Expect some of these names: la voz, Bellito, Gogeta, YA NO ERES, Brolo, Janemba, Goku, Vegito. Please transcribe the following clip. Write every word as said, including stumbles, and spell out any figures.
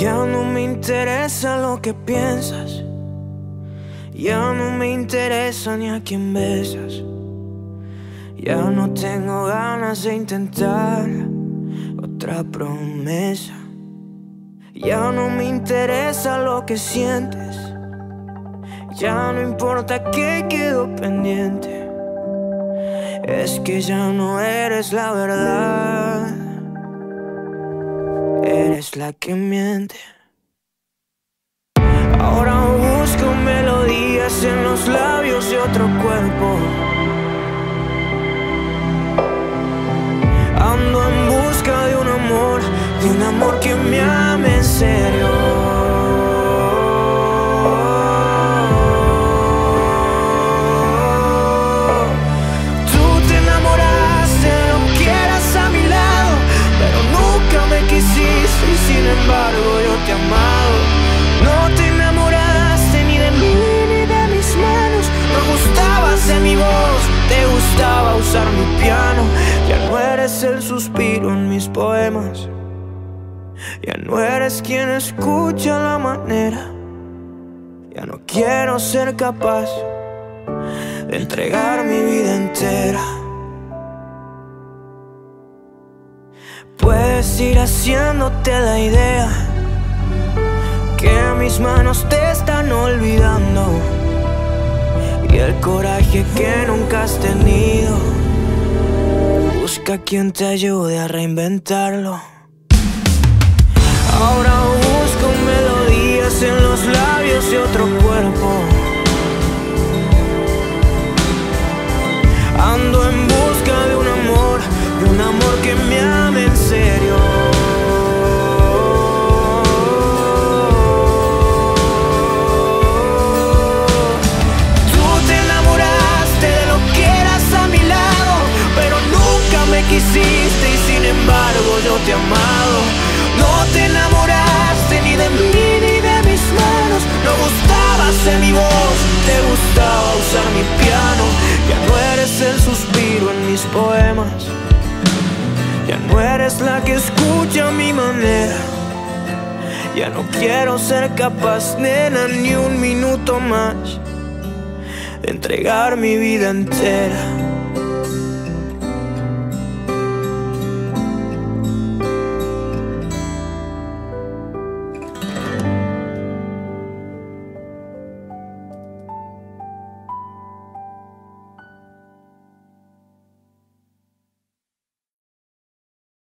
Ya no me interesa lo que piensas, ya no me interesa ni a quién besas. Ya no tengo ganas de intentar otra promesa. Ya no me interesa lo que sientes, ya no importa que quedo pendiente. Es que ya no eres la verdad, eres la que miente. Ahora busco melodías en los labios de otro cuerpo. Ando en busca de un amor, de un amor que me ame en serio. Mi piano, ya no eres el suspiro en mis poemas, ya no eres quien escucha la manera. Ya no quiero ser capaz de entregar mi vida entera. Puedes ir haciéndote la idea que mis manos te están olvidando y el coraje que nunca has tenido. Busca quien te ayude a reinventarlo. Ahora busco melodías en los labios de otro cuerpo. Ando en busca de un amor, de un amor que me ame en serio. Quisiste y sin embargo yo te he amado. No te enamoraste ni de mí ni de mis manos. No gustabas de mi voz, te gustaba usar mi piano. Ya no eres el suspiro en mis poemas, ya no eres la que escucha mi manera. Ya no quiero ser capaz, nena, ni un minuto más de entregar mi vida entera.